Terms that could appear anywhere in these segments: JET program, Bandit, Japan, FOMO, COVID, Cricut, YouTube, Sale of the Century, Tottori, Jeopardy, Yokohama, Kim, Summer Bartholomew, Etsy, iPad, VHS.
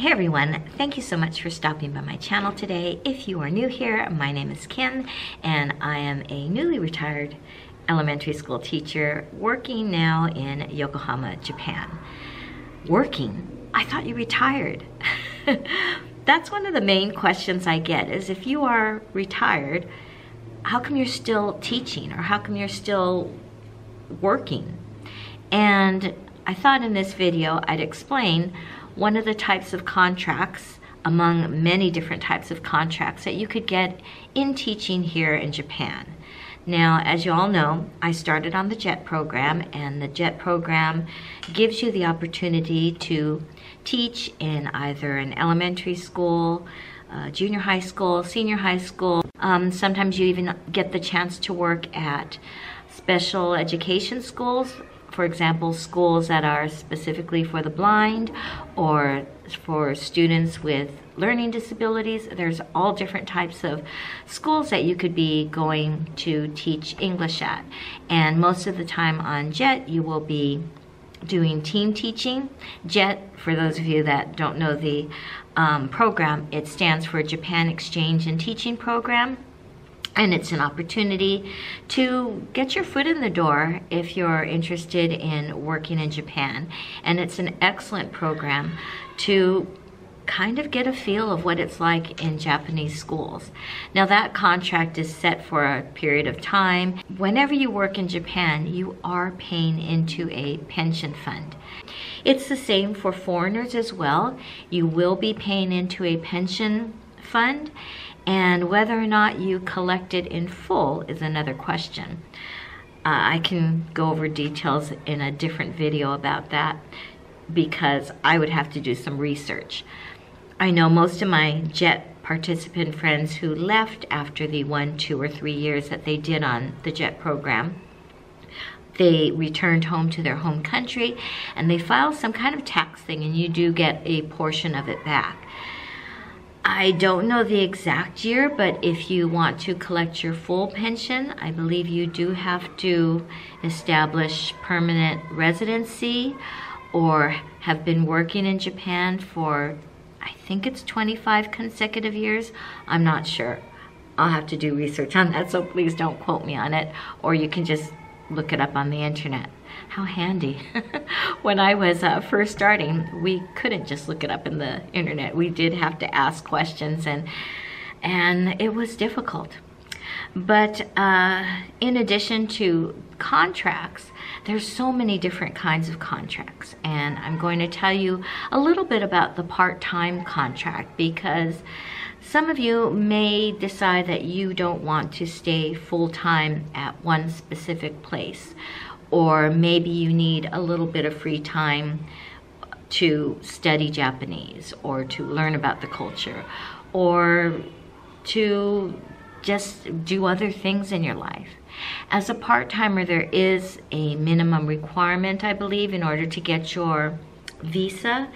Hey everyone, thank you so much for stopping by my channel today. If you are new here, my name is Kim and I am a newly retired elementary school teacher working now in Yokohama, Japan. Working? I thought you retired. That's one of the main questions I get is if you are retired, how come you're still teaching or how come you're still working? And I thought in this video I'd explain one of the types of contracts among many different types of contracts that you could get in teaching here in Japan. Now, as you all know, I started on the JET program, and the JET program gives you the opportunity to teach in either an elementary school, junior high school, senior high school. Sometimes you even get the chance to work at special education schools. For example, schools that are specifically for the blind or for students with learning disabilities. There's all different types of schools that you could be going to teach English at. And most of the time on JET, you will be doing team teaching. JET, for those of you that don't know the program, it stands for Japan Exchange and Teaching Program. And it's an opportunity to get your foot in the door if you're interested in working in Japan. And it's an excellent program to kind of get a feel of what it's like in Japanese schools. Now that contract is set for a period of time. Whenever you work in Japan, you are paying into a pension fund. It's the same for foreigners as well. You will be paying into a pension fund. And whether or not you collect it in full is another question. I can go over details in a different video about that because I would have to do some research. I know most of my JET participant friends who left after the 1, 2, or 3 years that they did on the JET program, they returned home to their home country and they filed some kind of tax thing and you do get a portion of it back. I don't know the exact year, but if you want to collect your full pension, I believe you do have to establish permanent residency or have been working in Japan for, I think it's 25 consecutive years. I'm not sure. I'll have to do research on that, so please don't quote me on it, or you can just look it up on the internet. How handy. When I was first starting, we couldn't just look it up in the internet. We did have to ask questions and it was difficult. But in addition to contracts, there's so many different kinds of contracts. And I'm going to tell you a little bit about the part-time contract because some of you may decide that you don't want to stay full-time at one specific place. Or maybe you need a little bit of free time to study Japanese or to learn about the culture or to just do other things in your life. As a part-timer, there is a minimum requirement, I believe, in order to get your visa.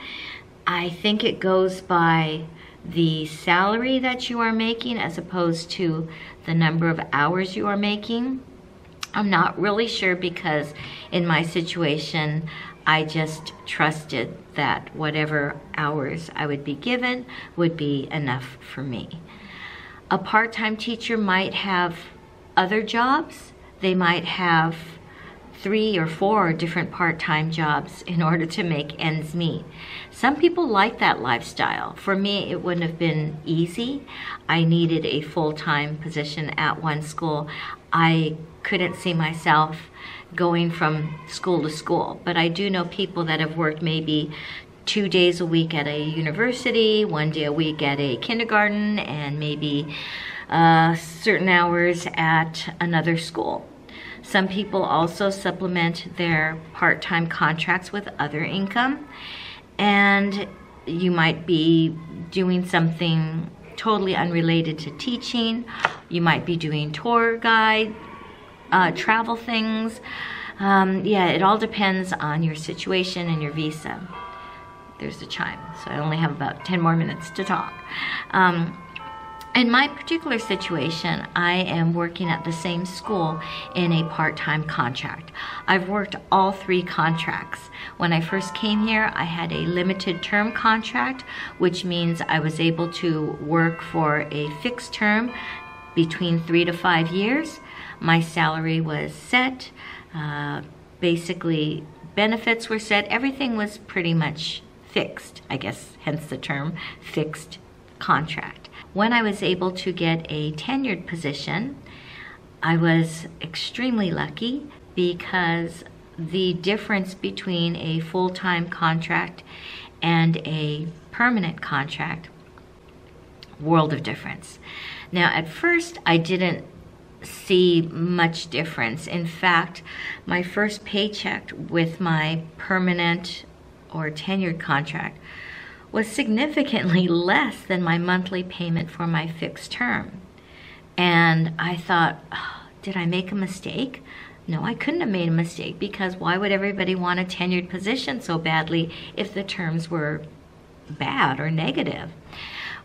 I think it goes by the salary that you are making as opposed to the number of hours you are making. I'm not really sure because in my situation, I just trusted that whatever hours I would be given would be enough for me. A part-time teacher might have other jobs. They might have 3 or 4 different part-time jobs in order to make ends meet. Some people like that lifestyle. For me, it wouldn't have been easy. I needed a full-time position at one school. I couldn't see myself going from school to school, but I do know people that have worked maybe 2 days a week at a university, 1 day a week at a kindergarten, and maybe certain hours at another school. Some people also supplement their part-time contracts with other income, and you might be doing something totally unrelated to teaching. You might be doing tour guide, travel things. Yeah, it all depends on your situation and your visa. There's the chime, so I only have about 10 more minutes to talk. In my particular situation, I am working at the same school in a part-time contract. I've worked all three contracts. When I first came here, I had a limited term contract, which means I was able to work for a fixed term between 3 to 5 years. My salary was set, basically benefits were set, everything was pretty much fixed, I guess, hence the term fixed contract. When I was able to get a tenured position, I was extremely lucky because the difference between a full-time contract and a permanent contract, world of difference. Now, at first, I didn't see much difference. In fact, my first paycheck with my permanent or tenured contract was significantly less than my monthly payment for my fixed term. And I thought, oh, did I make a mistake? No, I couldn't have made a mistake, because why would everybody want a tenured position so badly if the terms were bad or negative?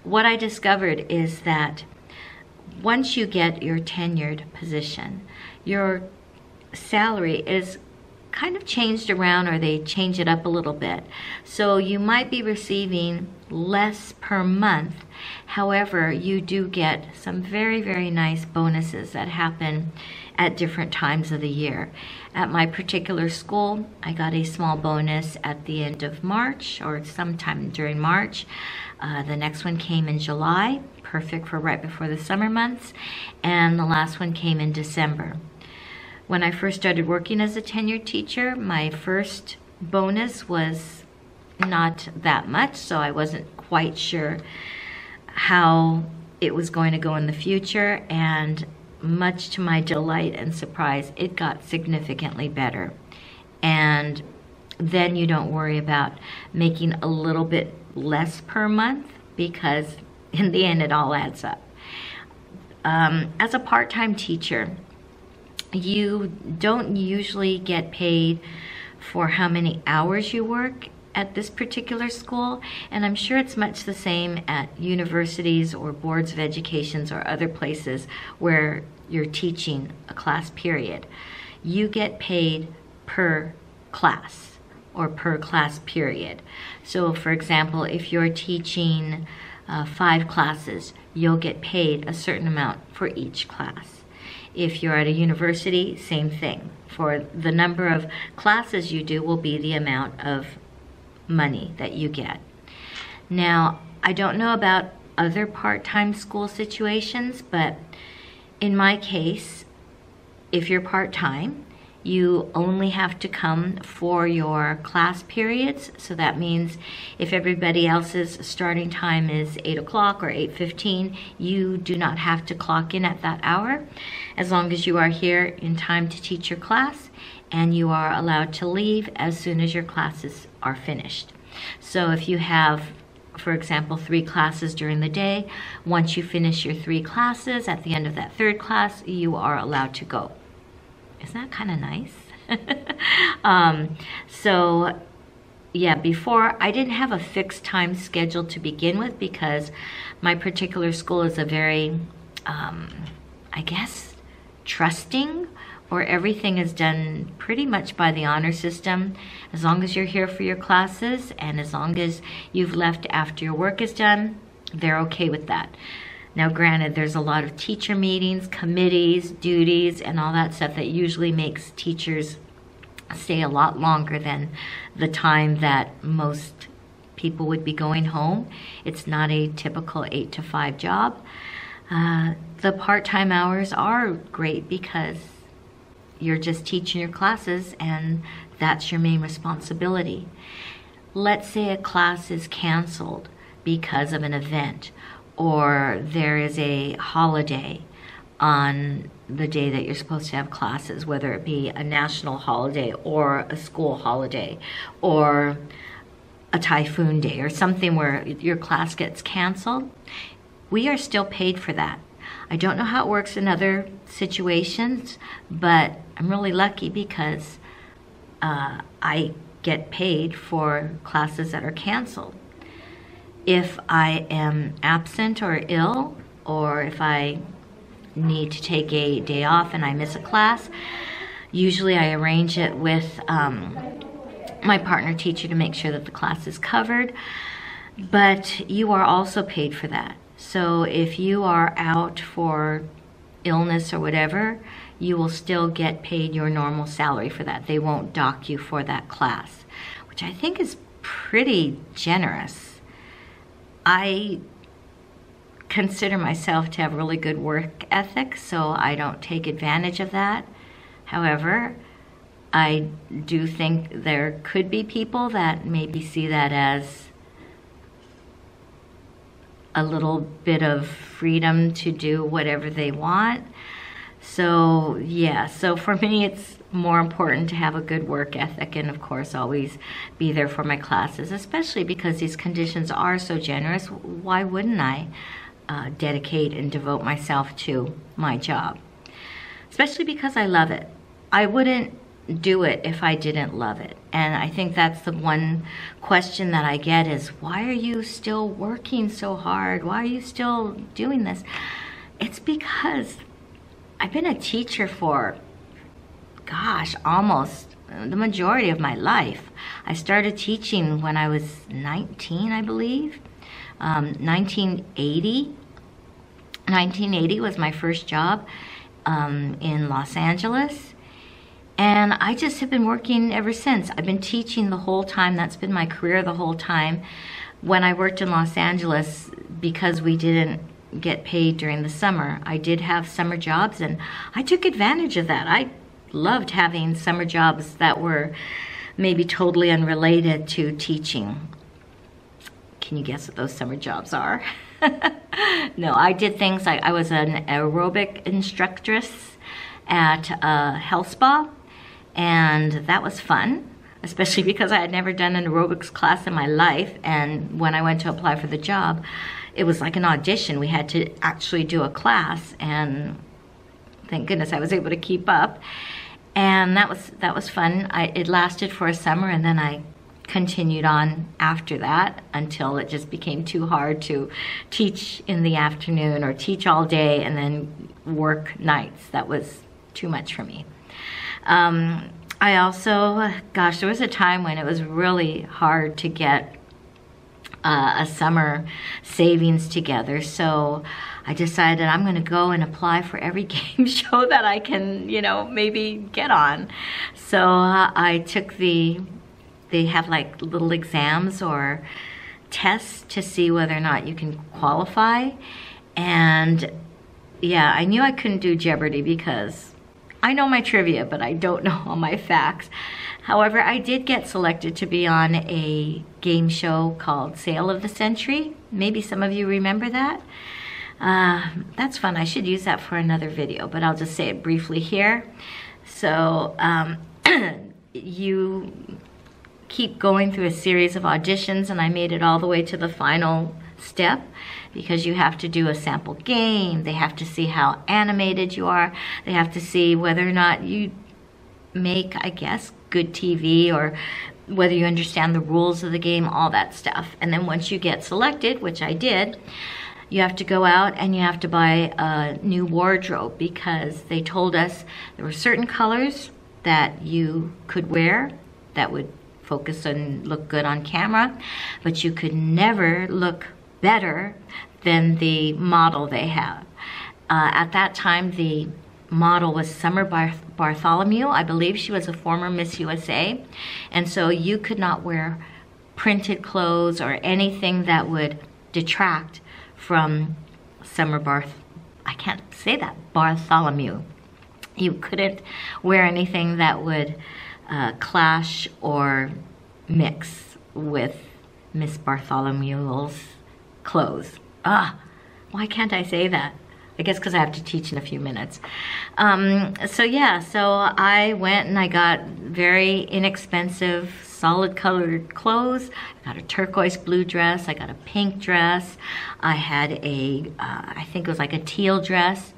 What I discovered is that once you get your tenured position, your salary is kind of changed around, or they change it up a little bit. So you might be receiving less per month. However, you do get some very, very nice bonuses that happen at different times of the year. At my particular school, I got a small bonus at the end of March, or sometime during March. The next one came in July, perfect for right before the summer months, and the last one came in December. When I first started working as a tenured teacher, my first bonus was not that much, so I wasn't quite sure how it was going to go in the future, and much to my delight and surprise, it got significantly better. And then you don't worry about making a little bit less per month, because in the end it all adds up. As a part-time teacher, you don't usually get paid for how many hours you work at this particular school, and I'm sure it's much the same at universities or boards of education or other places where you're teaching a class period. You get paid per class or per class period. So for example, if you're teaching 5 classes, you'll get paid a certain amount for each class. If you're at a university, same thing. For the number of classes you do will be the amount of money that you get. Now, I don't know about other part-time school situations, but in my case, if you're part-time, you only have to come for your class periods. So that means if everybody else's starting time is 8 o'clock or 8:15, you do not have to clock in at that hour, as long as you are here in time to teach your class, and you are allowed to leave as soon as your classes are finished. So if you have, for example, 3 classes during the day, once you finish your 3 classes, at the end of that 3rd class, you are allowed to go. Isn't that kind of nice? So yeah, before I didn't have a fixed time schedule to begin with, because my particular school is a very, I guess, trusting, or everything is done pretty much by the honor system. As long as you're here for your classes and as long as you've left after your work is done, they're okay with that. Now, granted, there's a lot of teacher meetings, committees, duties, and all that stuff that usually makes teachers stay a lot longer than the time that most people would be going home. It's not a typical 8-to-5 job. The part-time hours are great because you're just teaching your classes and that's your main responsibility. Let's say a class is canceled because of an event, or there is a holiday on the day that you're supposed to have classes, whether it be a national holiday or a school holiday or a typhoon day or something where your class gets canceled, we are still paid for that. I don't know how it works in other situations, but I'm really lucky because I get paid for classes that are canceled. If I am absent or ill or if I need to take a day off and I miss a class, usually I arrange it with my partner teacher to make sure that the class is covered. But you are also paid for that. So if you are out for illness or whatever, you will still get paid your normal salary for that. They won't dock you for that class, which I think is pretty generous. I consider myself to have really good work ethic, so I don't take advantage of that. However, I do think there could be people that maybe see that as a little bit of freedom to do whatever they want. So yeah, so for me it's more important to have a good work ethic and of course always be there for my classes, especially because these conditions are so generous. Why wouldn't I dedicate and devote myself to my job? Especially because I love it. I wouldn't do it if I didn't love it. And I think that's the one question that I get is, why are you still working so hard? Why are you still doing this? It's because I've been a teacher for, gosh, almost the majority of my life. I started teaching when I was 19, I believe, 1980. 1980 was my first job in Los Angeles. And I just have been working ever since. I've been teaching the whole time. That's been my career the whole time. When I worked in Los Angeles, because we didn't get paid during the summer, I did have summer jobs and I took advantage of that. I loved having summer jobs that were maybe totally unrelated to teaching. Can you guess what those summer jobs are? No, I did things like I was an aerobic instructress at a health spa. And that was fun, especially because I had never done an aerobics class in my life. And when I went to apply for the job, it was like an audition. We had to actually do a class, and thank goodness I was able to keep up. And that was fun. It lasted for a summer, and then I continued on after that until it just became too hard to teach in the afternoon or teach all day and then work nights. That was too much for me. I also, gosh, there was a time when it was really hard to get a summer savings together. So I decided I'm going to go and apply for every game show that I can, you know, maybe get on. So I took they have like little exams or tests to see whether or not you can qualify. And yeah, I knew I couldn't do Jeopardy because I know my trivia, but I don't know all my facts. However, I did get selected to be on a game show called Sale of the Century. Maybe some of you remember that. That's fun. I should use that for another video, but I'll just say it briefly here. So you keep going through a series of auditions, and I made it all the way to the final step, because you have to do a sample game. They have to see how animated you are. They have to see whether or not you make, I guess, good TV, or whether you understand the rules of the game, all that stuff. And then once you get selected, which I did, you have to go out and you have to buy a new wardrobe, because they told us there were certain colors that you could wear that would focus and look good on camera, but you could never look better than the model they have. At that time, the model was Summer Bartholomew. I believe she was a former Miss USA. And so you could not wear printed clothes or anything that would detract from Summer I can't say that, Bartholomew. You couldn't wear anything that would clash or mix with Miss Bartholomew's clothes. Ah, why can't I say that? I guess because I have to teach in a few minutes. So yeah, so I went and I got very inexpensive, solid colored clothes. I got a turquoise blue dress. I got a pink dress. I had a, I think it was like a teal dress.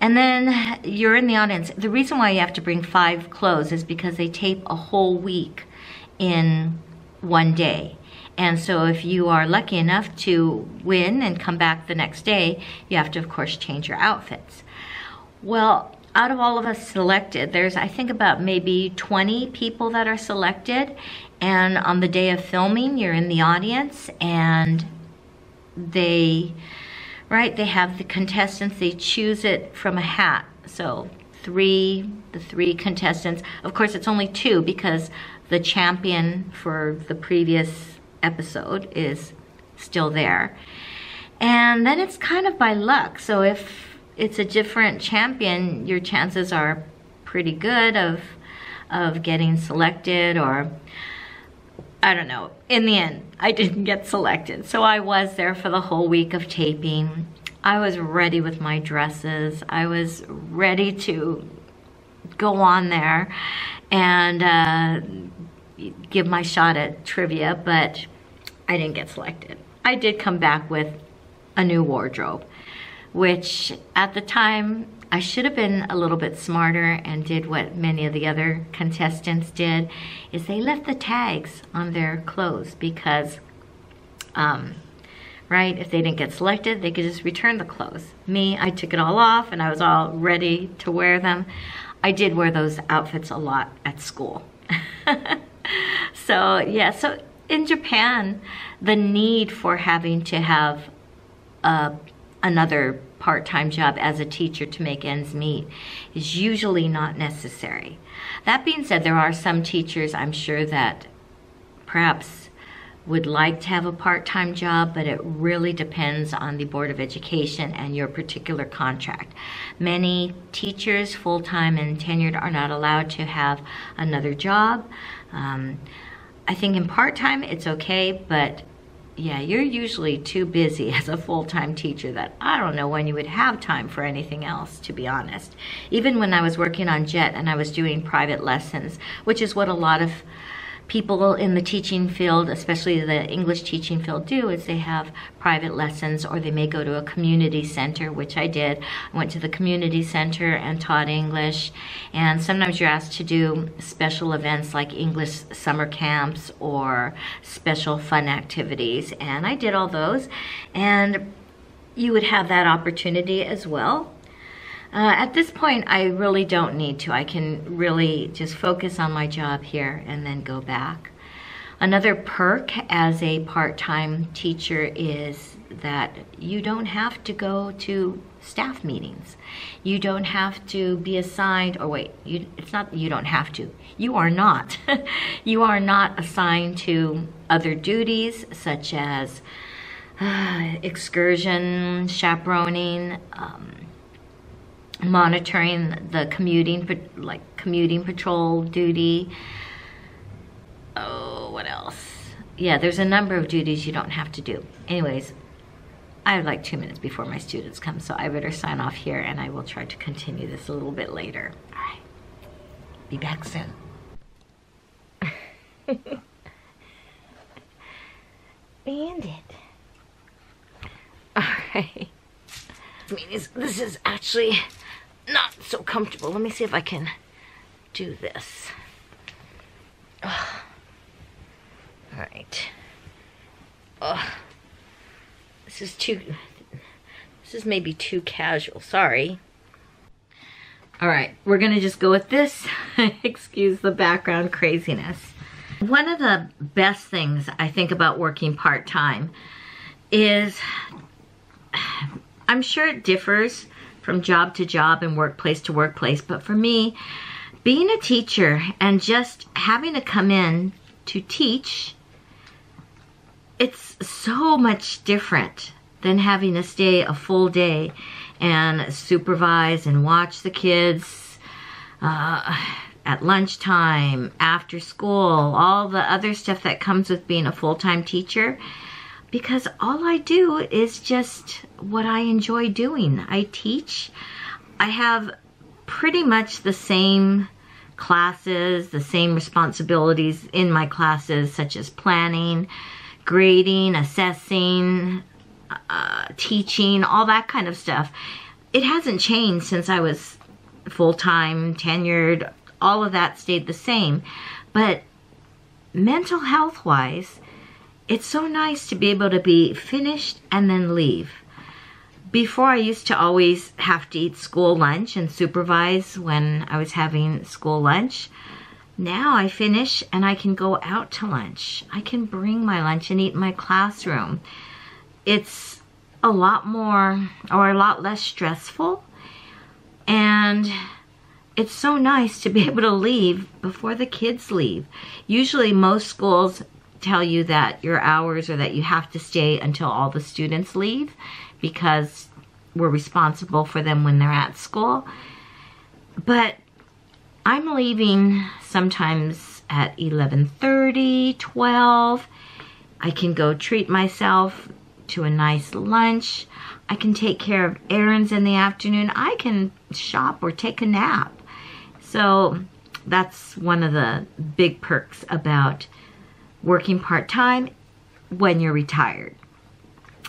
And then you're in the audience. The reason why you have to bring 5 clothes is because they tape a whole week in one day. And so if you are lucky enough to win and come back the next day, you have to, of course, change your outfits. Well, out of all of us selected, there's, I think, about maybe 20 people that are selected. And on the day of filming, you're in the audience, and they, right, they have the contestants, they choose it from a hat. So the three contestants, of course it's only two because the champion for the previous episode is still there. And then it's kind of by luck. So if it's a different champion, your chances are pretty good of getting selected, or I don't know. In the end, I didn't get selected. So I was there for the whole week of taping. I was ready with my dresses. I was ready to go on there and give my shot at trivia, but I didn't get selected. I did come back with a new wardrobe, which at the time I should have been a little bit smarter and did what many of the other contestants did, is they left the tags on their clothes because, right, if they didn't get selected, they could just return the clothes. Me, I took it all off and I was all ready to wear them. I did wear those outfits a lot at school. So yeah, so in Japan, the need for having to have another part-time job as a teacher to make ends meet is usually not necessary. That being said, there are some teachers, I'm sure, that perhaps would like to have a part-time job, but it really depends on the Board of Education and your particular contract. Many teachers, full-time and tenured, are not allowed to have another job. I think in part-time it's okay, but yeah, you're usually too busy as a full-time teacher that I don't know when you would have time for anything else, to be honest. Even when I was working on JET and I was doing private lessons, which is what a lot of people in the teaching field, especially the English teaching field, do, is they have private lessons, or they may go to a community center, which I did. I went to the community center and taught English, and sometimes you're asked to do special events like English summer camps or special fun activities, and I did all those, and you would have that opportunity as well. At this point, I really don't need to. I can really just focus on my job here and then go back. Another perk as a part-time teacher is that you don't have to go to staff meetings. You don't have to be assigned, or wait, it's not you don't have to. You are not. You are not assigned to other duties such as excursion, chaperoning, monitoring the commuting patrol duty. Oh, what else? Yeah, there's a number of duties you don't have to do. Anyways, I have like 2 minutes before my students come, so I better sign off here, and I will try to continue this a little bit later. All right, be back soon. Bandit. All right. This is actually not so comfortable. Let me see if I can do this. Ugh. All right. Ugh. This is maybe too casual. Sorry. All right, we're gonna just go with this. Excuse the background craziness. One of the best things I think about working part-time is, I'm sure it differs from job to job and workplace to workplace, but for me, being a teacher and just having to come in to teach, it's so much different than having to stay a full day and supervise and watch the kids at lunchtime, after school, all the other stuff that comes with being a full-time teacher. Because all I do is just what I enjoy doing. I teach. I have pretty much the same classes, the same responsibilities in my classes, such as planning, grading, assessing, teaching, all that kind of stuff. It hasn't changed since I was full-time, tenured. All of that stayed the same. But mental health-wise, It's so nice to be able to be finished and then leave. Before, I used to always have to eat school lunch and supervise when I was having school lunch. Now I finish and I can go out to lunch. I can bring my lunch and eat in my classroom. It's a lot more, or a lot less stressful. And it's so nice to be able to leave before the kids leave. Usually most schools tell you that your hours, or that you have to stay until all the students leave, because we're responsible for them when they're at school. But I'm leaving sometimes at 11:30, 12. I can go treat myself to a nice lunch. I can take care of errands in the afternoon. I can shop or take a nap. So that's one of the big perks about working part-time when you're retired.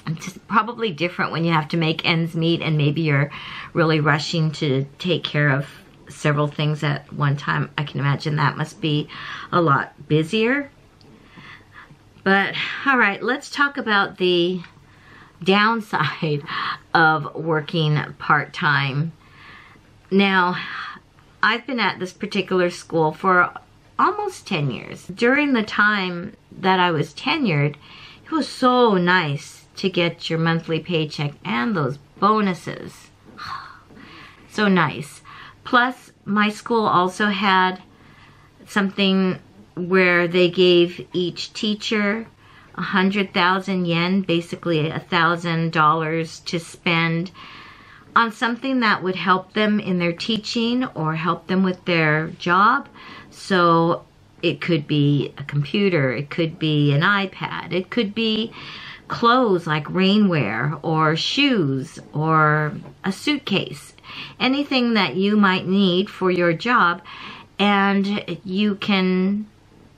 It's probably different when you have to make ends meet, and maybe you're really rushing to take care of several things at one time. I can imagine that must be a lot busier. But all right, let's talk about the downside of working part-time. Now, I've been at this particular school for almost 10 years. During the time that I was tenured, it was so nice to get your monthly paycheck and those bonuses. So nice. Plus, my school also had something where they gave each teacher 100,000 yen, basically $1,000 to spend on something that would help them in their teaching or help them with their job. So it could be a computer, it could be an iPad, it could be clothes like rainwear or shoes or a suitcase, anything that you might need for your job, and you can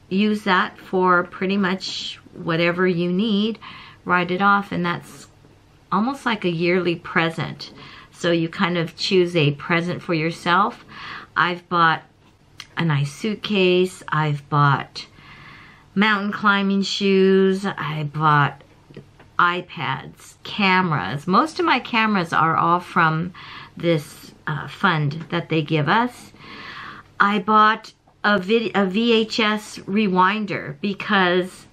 use that for pretty much whatever you need, write it off, and that's almost like a yearly present. So you kind of choose a present for yourself. I've bought a nice suitcase, I've bought mountain climbing shoes, I bought iPads, cameras. Most of my cameras are all from this fund that they give us. I bought a VHS rewinder because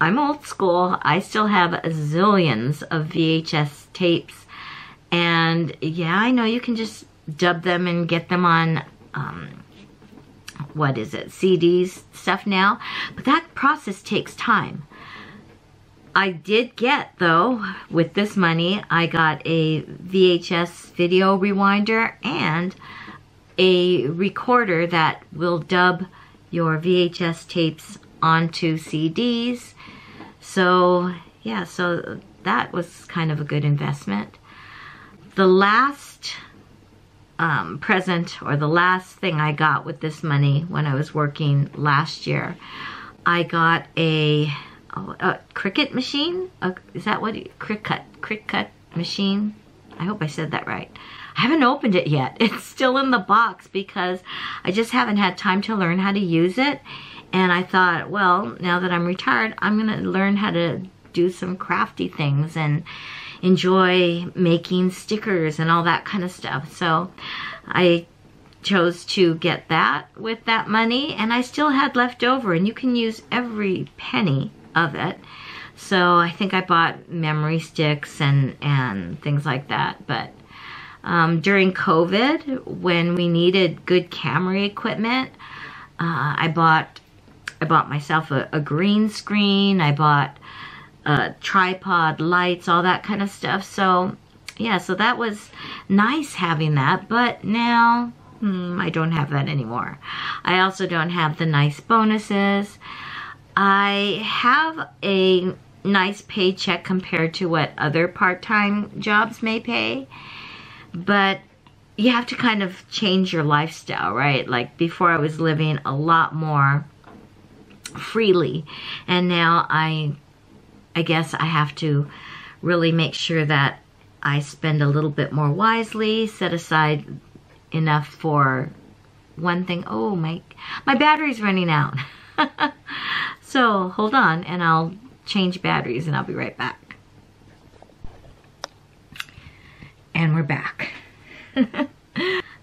I'm old school. I still have zillions of VHS tapes. And yeah, I know you can just dub them and get them on CDs stuff now, but that process takes time. I did get, though, with this money, I got a VHS video rewinder and a recorder that will dub your VHS tapes onto CDs. So yeah, so that was kind of a good investment. The last present, or the last thing I got with this money when I was working last year, I got a Cricut machine. Is that what? Cricut machine. I hope I said that right. I haven't opened it yet. It's still in the box because I just haven't had time to learn how to use it. And I thought, well, now that I'm retired, I'm gonna learn how to do some crafty things and enjoy making stickers and all that kind of stuff. So I chose to get that with that money, and I still had left over, and you can use every penny of it. So I think I bought memory sticks and things like that. But during COVID, when we needed good camera equipment, I bought myself a green screen, I bought a tripod, lights, all that kind of stuff. So yeah, so that was nice having that, but now I don't have that anymore. I also don't have the nice bonuses. I have a nice paycheck compared to what other part-time jobs may pay, but you have to kind of change your lifestyle, right? Like before, I was living a lot more freely, and now I guess I have to really make sure that I spend a little bit more wisely, set aside enough for one thing. Oh, my battery's running out. So hold on and I'll change batteries and I'll be right back. And we're back.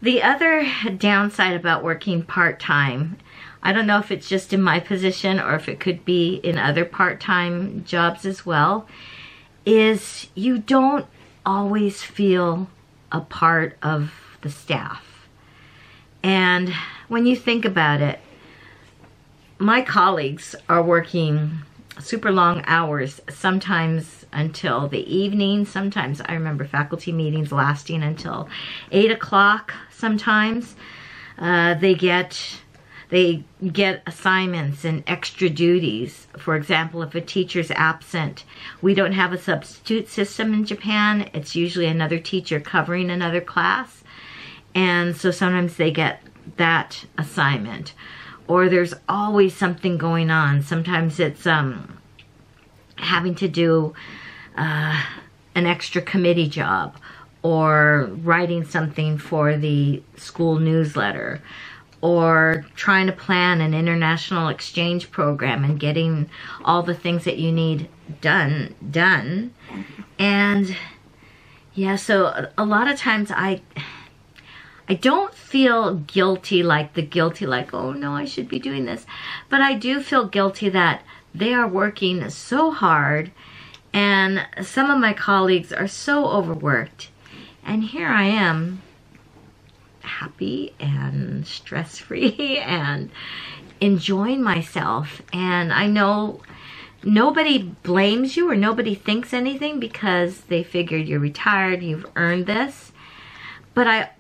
The other downside about working part-time, I don't know if it's just in my position or if it could be in other part-time jobs as well, is you don't always feel a part of the staff. And when you think about it, my colleagues are working super long hours, sometimes until the evening. Sometimes I remember faculty meetings lasting until 8 o'clock. Sometimes they get assignments and extra duties. For example, if a teacher's absent, we don't have a substitute system in Japan. It's usually another teacher covering another class, and so sometimes they get that assignment. Or there's always something going on. Sometimes it's having to do an extra committee job, or writing something for the school newsletter, or trying to plan an international exchange program and getting all the things that you need done. And yeah, so a lot of times I don't feel guilty, like, oh no, I should be doing this. But I do feel guilty that they are working so hard and some of my colleagues are so overworked. And here I am, happy and stress-free and enjoying myself. And I know nobody blames you or nobody thinks anything because they figured you're retired, you've earned this. But I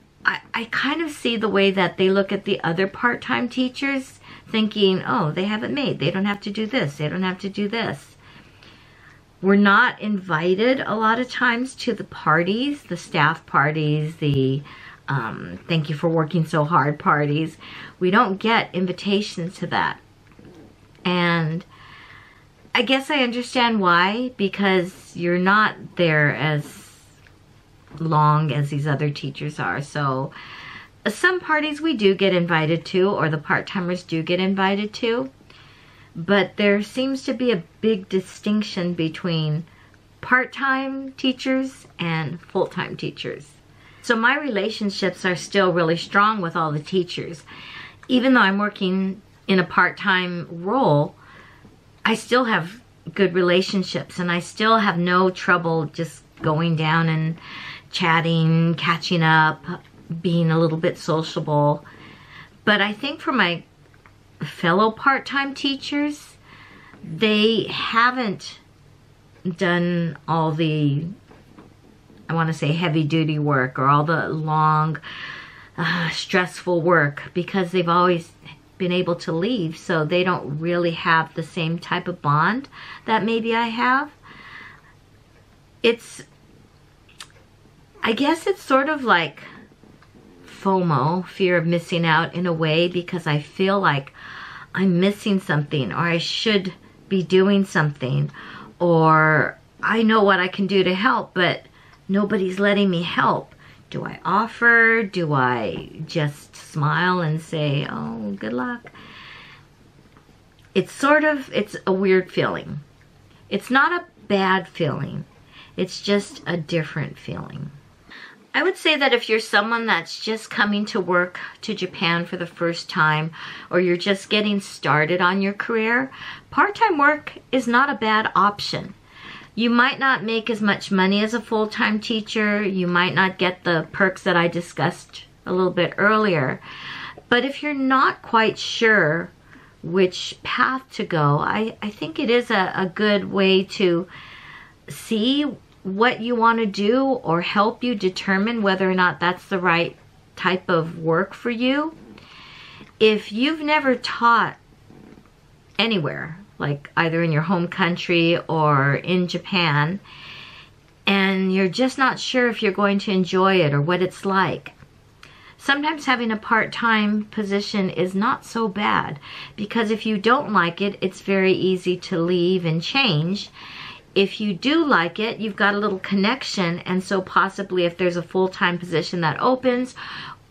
kind of see the way that they look at the other part-time teachers thinking, oh, they haven't made, they don't have to do this, they don't have to do this. We're not invited a lot of times to the parties, the staff parties, the thank you for working so hard parties. We don't get invitations to that. And I guess I understand why, because you're not there as long as these other teachers are. So some parties we do get invited to, or the part-timers do get invited to, but there seems to be a big distinction between part-time teachers and full-time teachers. So my relationships are still really strong with all the teachers. Even though I'm working in a part-time role, I still have good relationships and I still have no trouble just going down and chatting, catching up, being a little bit sociable. But I think for my fellow part-time teachers, they haven't done all the, I want to say, heavy-duty work or all the long, stressful work, because they've always been able to leave, so they don't really have the same type of bond that maybe I have. I guess it's sort of like FOMO, fear of missing out, in a way, because I feel like I'm missing something, or I should be doing something, or I know what I can do to help, but nobody's letting me help. Do I offer? Do I just smile and say, oh, good luck? It's sort of, it's a weird feeling. It's not a bad feeling. It's just a different feeling. I would say that if you're someone that's just coming to work to Japan for the first time, or you're just getting started on your career, part-time work is not a bad option. You might not make as much money as a full-time teacher. You might not get the perks that I discussed a little bit earlier. But if you're not quite sure which path to go, I think it is a good way to see what you want to do, or help you determine whether or not that's the right type of work for you. If you've never taught anywhere, like either in your home country or in Japan, and you're just not sure if you're going to enjoy it or what it's like, sometimes having a part-time position is not so bad, because if you don't like it, it's very easy to leave and change. If you do like it, you've got a little connection, and so possibly if there's a full-time position that opens,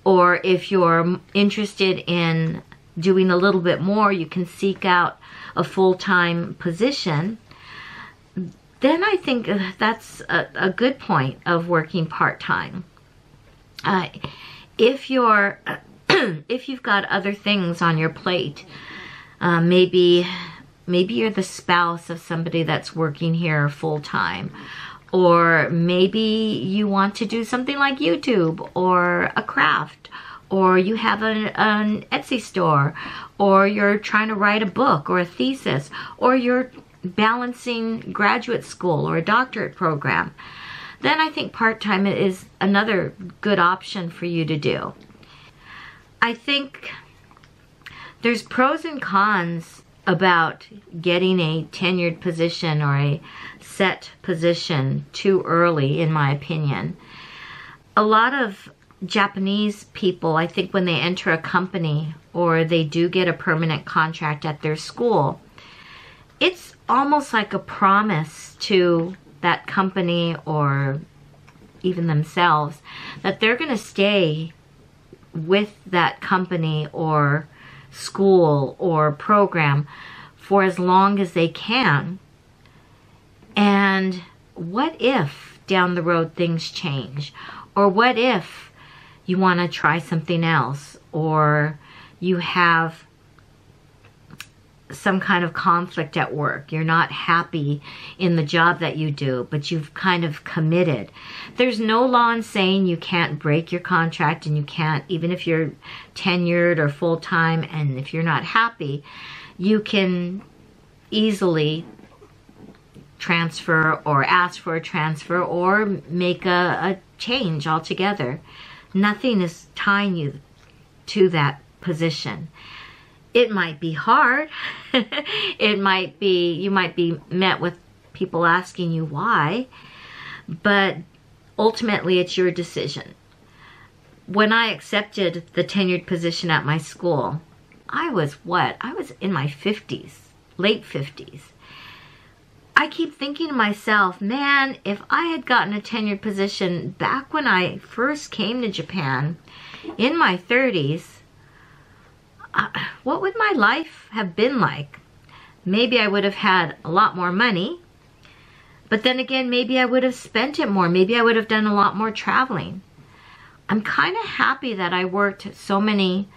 or if you're interested in doing a little bit more, you can seek out a full-time position, then I think that's a good point of working part-time. If you've got other things on your plate, maybe you're the spouse of somebody that's working here full-time, or maybe you want to do something like YouTube or a craft, or you have an Etsy store, or you're trying to write a book or a thesis, or you're balancing graduate school or a doctorate program, then I think part-time is another good option for you to do. I think there's pros and cons about getting a tenured position or a set position too early, in my opinion. A lot of Japanese people, I think, when they enter a company or they do get a permanent contract at their school, it's almost like a promise to that company or even themselves that they're going to stay with that company or school or program for as long as they can. And what if down the road things change? Or what if you want to try something else, or you have some kind of conflict at work, you're not happy in the job that you do, but you've kind of committed. There's no law in saying you can't break your contract, and you can't, even if you're tenured or full-time, and if you're not happy, you can easily transfer or ask for a transfer or make a change altogether. Nothing is tying you to that position. It might be hard. It might be, you might be met with people asking you why, but ultimately it's your decision. When I accepted the tenured position at my school, I was in my 50s, late 50s. I keep thinking to myself, man, if I had gotten a tenured position back when I first came to Japan in my 30s, what would my life have been like? Maybe I would have had a lot more money, but then again, maybe I would have spent it more. Maybe I would have done a lot more traveling. I'm kind of happy that I worked so many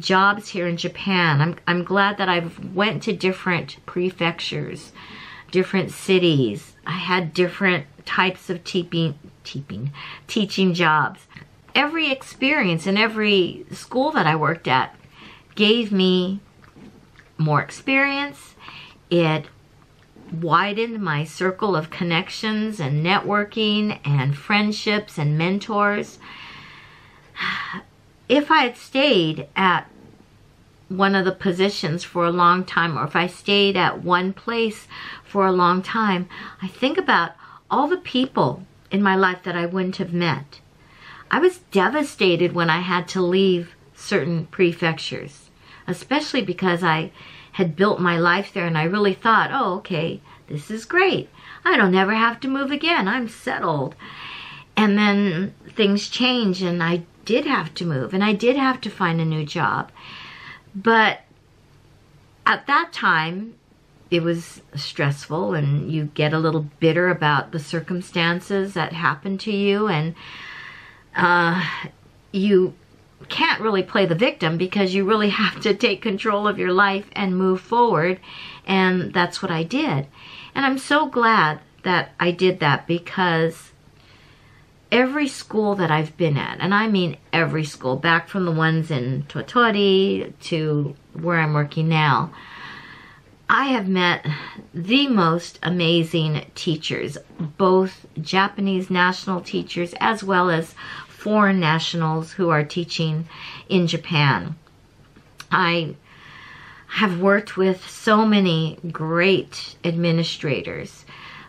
jobs here in Japan. I'm glad that I've went to different prefectures, different cities. I had different types of teaching jobs. Every experience in every school that I worked at gave me more experience. It widened my circle of connections and networking and friendships and mentors. If I had stayed at one of the positions for a long time, or if I stayed at one place for a long time, I think about all the people in my life that I wouldn't have met. I was devastated when I had to leave certain prefectures, especially because I had built my life there, and I really thought, oh, okay, this is great. I don't ever have to move again. I'm settled. And then things change, and I did have to move, and I did have to find a new job. But at that time, it was stressful, and you get a little bitter about the circumstances that happened to you, and you can't really play the victim, because you really have to take control of your life and move forward. And that's what I did, and I'm so glad that I did that, because every school that I've been at, and I mean every school, back from the ones in Tottori to where I'm working now, I have met the most amazing teachers, both Japanese national teachers as well as foreign nationals who are teaching in Japan. I have worked with so many great administrators,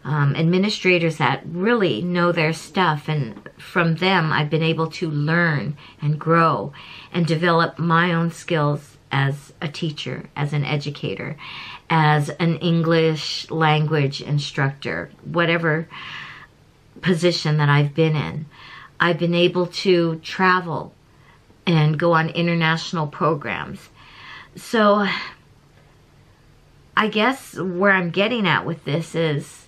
administrators that really know their stuff, and from them I've been able to learn and grow and develop my own skills as a teacher, as an educator, as an English language instructor, whatever position that I've been in. I've been able to travel and go on international programs. So I guess where I'm getting at with this is,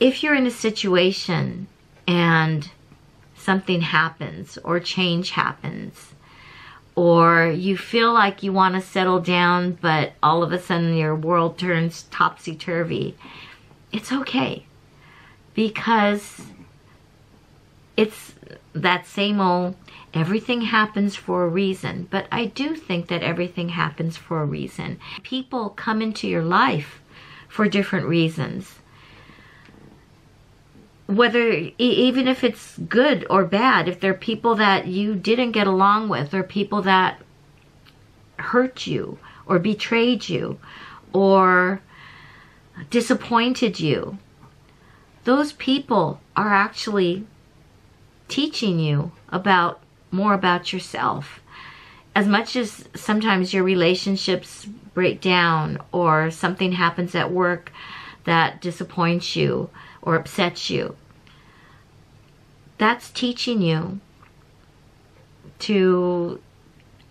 if you're in a situation and something happens or change happens, or you feel like you want to settle down, but all of a sudden your world turns topsy-turvy, it's okay. Because it's that same old, everything happens for a reason. But I do think that everything happens for a reason. People come into your life for different reasons. Whether, even if it's good or bad, if there are people that you didn't get along with, or people that hurt you or betrayed you or disappointed you, those people are actually teaching you about more about yourself. As much as sometimes your relationships break down or something happens at work that disappoints you or upsets you, that's teaching you to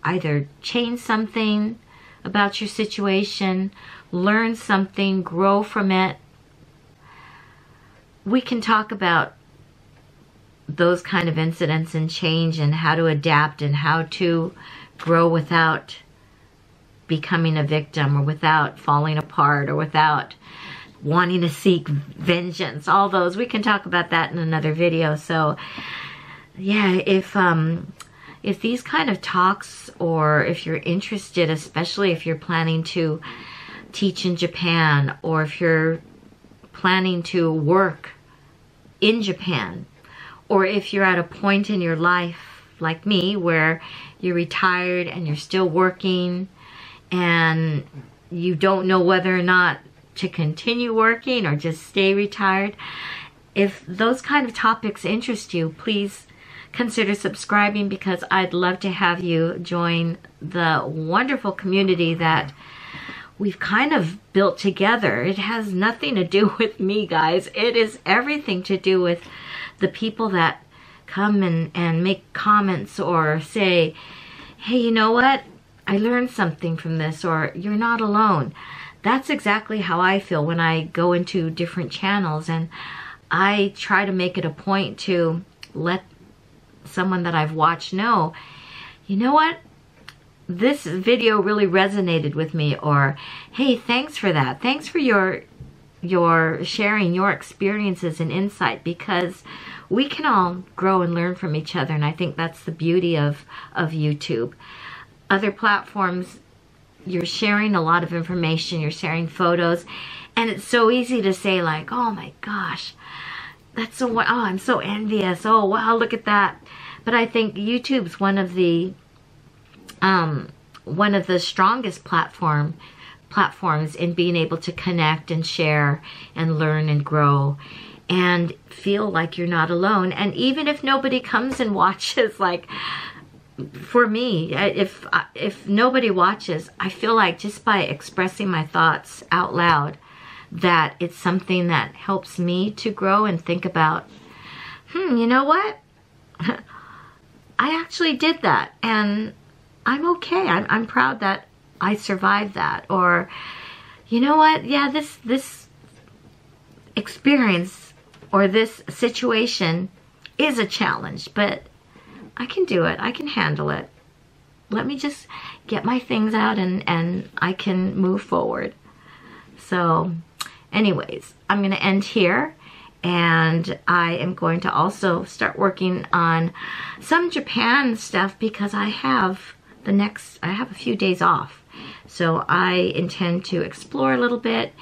either change something about your situation, learn something, grow from it. We can talk about those kind of incidents and change and how to adapt and how to grow without becoming a victim or without falling apart or without wanting to seek vengeance, all those. We can talk about that in another video. So yeah, if these kind of talks, or if you're interested, especially if you're planning to teach in Japan, or if you're planning to work in Japan, or if you're at a point in your life like me where you're retired and you're still working and you don't know whether or not to continue working or just stay retired. If those kind of topics interest you, please consider subscribing, because I'd love to have you join the wonderful community that we've kind of built together. It has nothing to do with me, guys. It is everything to do with the people that come and make comments or say, hey, you know what? I learned something from this, or you're not alone. That's exactly how I feel when I go into different channels, and I try to make it a point to let someone that I've watched know, you know what? This video really resonated with me, or hey, thanks for that. Thanks for your sharing your experiences and insight, because we can all grow and learn from each other, and I think that's the beauty of YouTube. Other platforms, you're sharing a lot of information, you're sharing photos, and it's so easy to say like, oh my gosh, that's so, oh, I'm so envious, oh wow, look at that. But I think YouTube's one of the strongest platforms in being able to connect and share and learn and grow and feel like you're not alone. And even if nobody comes and watches, like for me, if nobody watches, I feel like just by expressing my thoughts out loud, that it's something that helps me to grow and think about, you know what? I actually did that, and I'm okay. I'm proud that I survived that. Or, you know what? Yeah, this experience or this situation is a challenge, but I can do it. I can handle it. Let me just get my things out and I can move forward. So anyways, I'm going to end here, and I am going to also start working on some Japan stuff, because I have a few days off. So I intend to explore a little bit.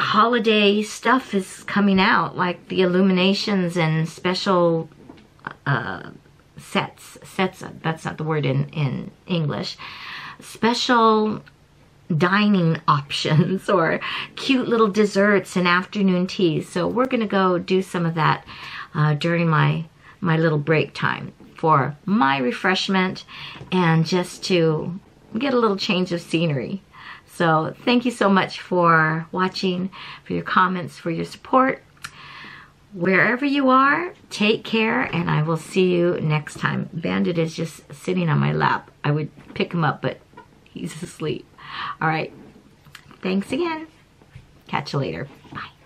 Holiday stuff is coming out, like the illuminations and special sets, that's not the word in English, special dining options or cute little desserts and afternoon teas. So we're going to go do some of that during my little break time for my refreshment and just to get a little change of scenery. So thank you so much for watching, for your comments, for your support. Wherever you are, take care, and I will see you next time. Bandit is just sitting on my lap. I would pick him up, but He's asleep. All right. Thanks again. Catch you later. Bye.